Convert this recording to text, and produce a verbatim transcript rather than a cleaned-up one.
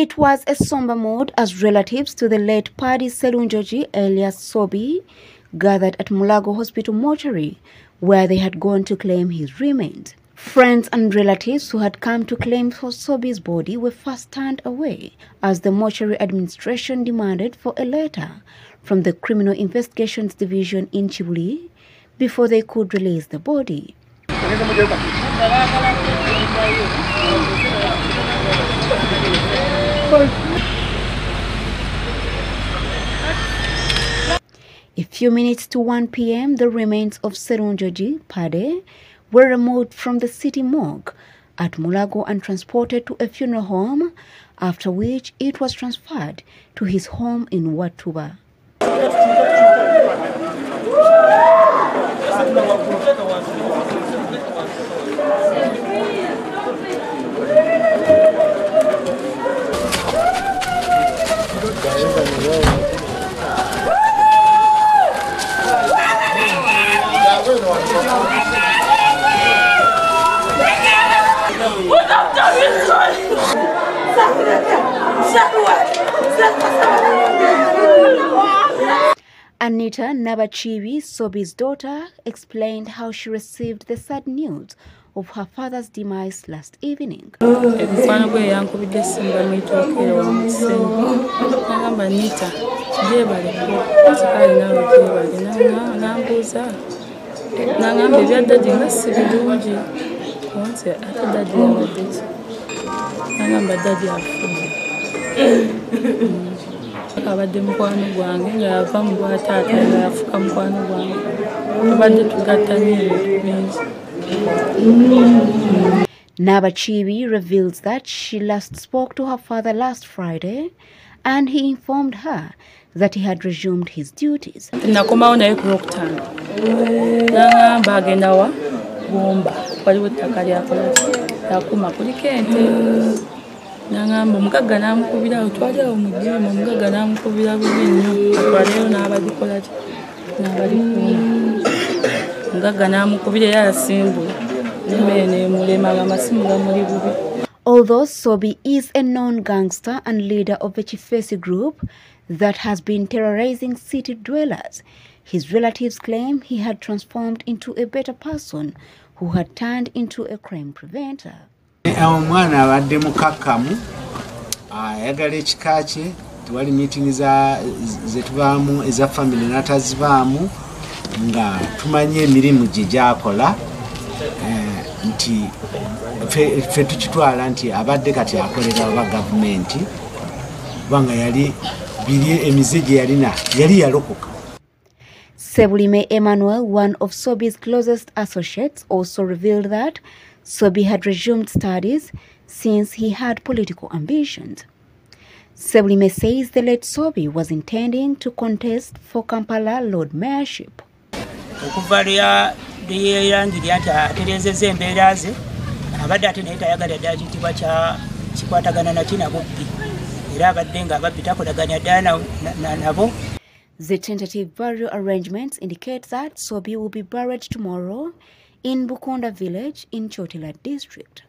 It was a somber mood as relatives to the late Padi Selunjoji, alias Sobi, gathered at Mulago Hospital Mortuary, where they had gone to claim his remains. Friends and relatives who had come to claim for Sobi's body were first turned away as the mortuary administration demanded for a letter from the Criminal Investigations Division in Kibuli before they could release the body. A few minutes to one p m, the remains of Serunjoji Pade were removed from the city morgue at Mulago and transported to a funeral home, after which it was transferred to his home in Watuba. Anita Nabachivi, Sobi's daughter, explained how she received the sad news of her father's demise last evening. Nabachivi reveals that she last spoke to her father last Friday, and he informed her that he had resumed his duties. Although Sobi is a known gangster and leader of the Chifesi group that has been terrorizing city dwellers, his relatives claim he had transformed into a better person who had turned into a crime preventer. Omwana abadde mukakkamu ayagala ekika kye, tewali meeting zetuvaamu eza family n'atazivaamu, nga tumanye emirimu gye gyakola nti ffe tukitwala nti abadde kati akolera oba gavumenti, kubanga yali biri emize gye yalina yali yalokoka. Sebulime Emmanuel, one of Sobi's closest associates, also revealed that Sobi had resumed studies since he had political ambitions. Sebulime says the late Sobi was intending to contest for Kampala Lord Mayorship. The tentative burial arrangements indicate that Sobi will be buried tomorrow in Bukonda village in Chotila district.